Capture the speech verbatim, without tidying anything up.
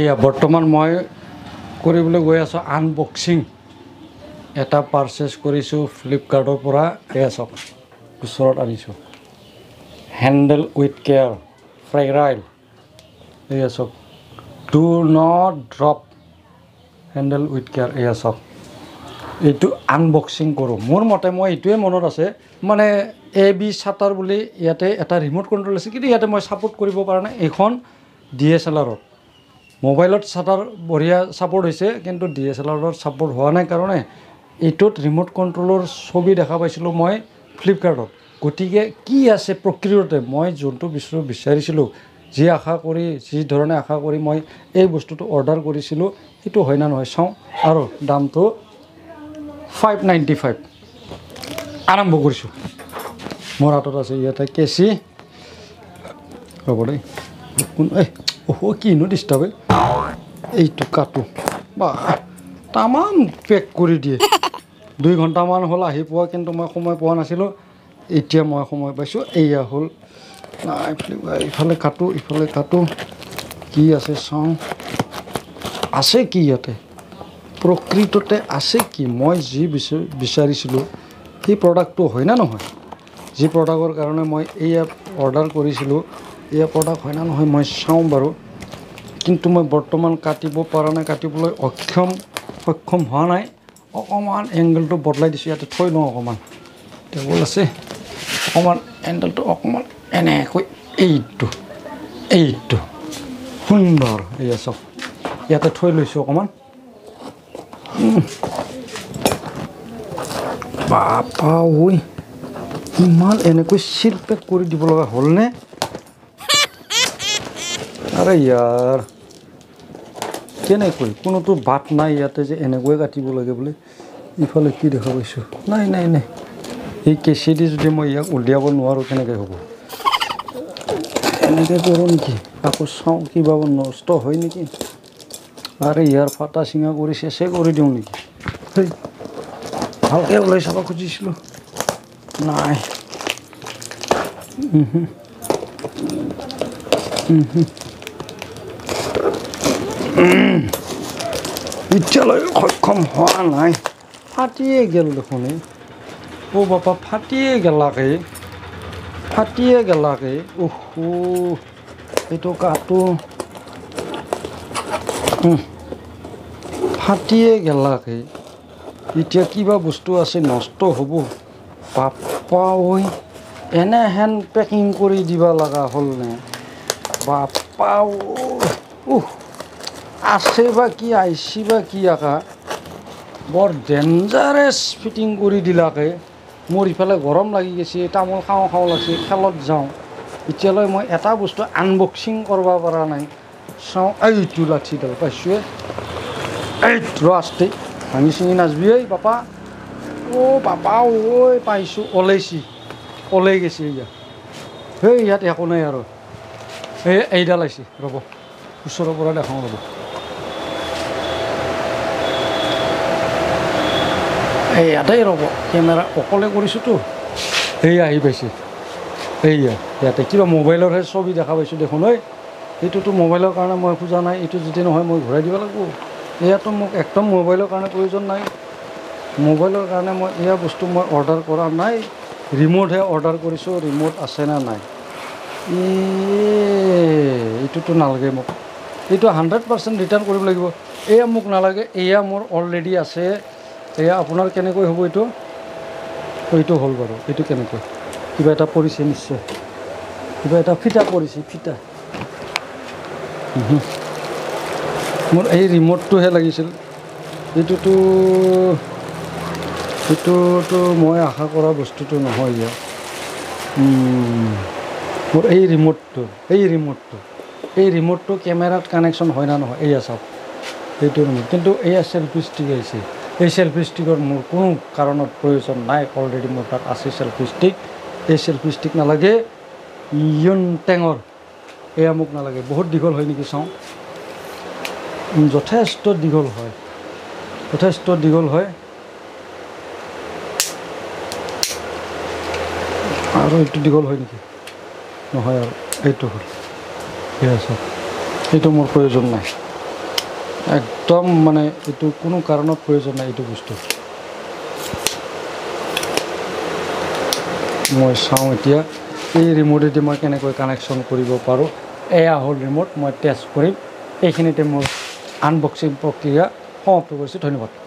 এয়া বর্তমান মই কৰিবলৈ গৈ আছো আনবক্সিং এটা পারচেজ কৰিছো ফ্লিপকাৰ্টৰ পৰা এয়া সব কুছৰত আনিছো হ্যান্ডেল উইথ কেয়ার ফ্রাইরাইল এয়া সব do not drop handle with care এয়া সব এটো আনবক্সিং কৰো মোৰ মতে মই এটোৱে মনত আছে মানে A B seventy বুলি ইয়াতে এটা ৰিমোট কন্ট্রোল আছে কিন্তু ইয়াতে মই সাপোর্ট কৰিব পৰা নাই এখন D S L R মোবাইলত সাটার বঢ়িয়া সাপোর্ট হইছে কিন্তু D S L Rৰ সাপোর্ট হোৱা নাই কাৰণে এটোত ৰিমোট কন্ট্রোলৰ ছবি দেখা পাইছিল মই ফ্লিপকাৰ্টত গতিকে কি আছে প্ৰক্ৰিয়াতে মই যোনটো বিচৰো বিচাৰিছিল যি আশা কৰি যি ধৰণে আশা কৰি মই এই বস্তুটো অৰ্ডাৰ কৰিছিল এটো হয় না নহয় চাও আৰু দামটো five ninety-five আৰম্ভ কৰিছো মোৰ হাতত আছে ইয়াতে কেছি ৰবৰে কোন এ Oh, okay, no disturb. Hey, to kato. Ba, tamam pack kori diye. Dui ghanta man hola hi poa kintu moi khomoi poa nasilo. Etia moi khomoi paisu. Eya hol. Na ifale kato ifale kato. Ki ase song. Ase ki yate. Prokritote ase ki moi ji bicharisilo. Ki product to hoy na nohoy. Ji product or karone moi eya order korisilo. This product is not a good thing. But I bottom catibo parana catibo ocum ocum hana oman angle to bottle this year to toy no woman. They will say oman angle to oman and a quick eight to eight to Hundor. Yes, of yet a toy is so common. Papa, we mal and a quick silk curry develop a whole. अरे यार क्या नहीं कोई कोनो तो बात ना याते जे एने गोय काटिबो लगे बोले इफाले की देखा पाइसो नाही नाही नाही ए केसीडी जदि म या उलियाबो नवारो केने के होबो एने के करो निकि ताको साउ की बाबो नष्ट होय निकि अरे यार फाटा सिंगा करी शेषे करी दिउ निकि हलके बोले सब खुजिसलो नाही हम्म हम्म Ichalo come on, I Patty Gelhone. Oh, Papa Patty Galare Patty Galare. Oh, it took a two Patty Galare. Itiakiba Bustu as a nosto hobo. Papa, and a hand packing curry divalaga holne. Papa, oh. Aseba ki aishiba ki aka bor dangerous fitting kori dilake mor ifale gorom lagi gechi tamol khao khao lagse khelot jao itialoi moi eta bostu unboxing korba para nai sao ai tu lathi dal paisue ai trust ami singi nasbi ei papa o papa oi paisu olesi ole gechi ya hei yat ekone yaro ei ei dalaisi robo usoro pora dekhao robo Hey, I don't know. Camera, Okole Gurisutu. Hey, I basic. Hey, yeah, the Kilo Mobile has so be the Havasu de Honoi. It took Mobile Kana Mokuzana, it is the Dinohamo gradual go. Yatom Actom Mobile Kana Poison Night. Mobile Kana Moya Bustuma order Koran Night. Remote order Guriso, remote Asena Night. It took Nalgamo. It to a hundred percent return Kurilago. Ea Muknalaga, Ea more already a say. এয়া আপোনাৰ কেনেকৈ হ'ব এটো ওইটো হল বাৰু এটো কেনেকৈ কিবা এটা পৰিছে নিশ্চয় কিবা এটা ফিটা পৰিছে ফিটা মোৰ এই ৰিমোটটো হে লাগিছিল এটোটো এটোটো মই আশা কৰা বস্তুটো নহয় ইয়া মোৰ এই ৰিমোটটো এই ৰিমোটটো এই ৰিমোটটো কেমেৰাত কানেকচন হয় না নহয় এয়া সব এটো কিন্তু এয়া সেলফি ষ্টিক আছে এই সেলফি স্টিকৰ মোৰ কোনো কাৰণত প্ৰয়োজন নাই অলৰেডি মোৰ তাত আছে সেলফি স্টিক এই সেলফি স্টিক নালাগে ইয়ন টেঙৰ এয়া মোক নালাগে বহুত দিগল হয় নেকি চাও যথেষ্ট দিগল হয় যথেষ্ট দিগল হয় আৰু এটো দিগল হয় নেকি নহয় আৰু এটো হ'ল এয়া সব এটো মোৰ প্ৰয়োজন নাই একদম মানে এটু কোনো কারণে প্রয়োজন নাই এটু বস্তু মই চাও এতিয়া এই রিমোটে মই কেনেকৈ কানেকশন কৰিব পাৰো এয়া হল রিমোট মই টেস্ট কৰিম এইখিনিতে মই আনবক্সিং প্ৰক্ৰিয়া সমাপ্ত কৰিছো ধন্যবাদ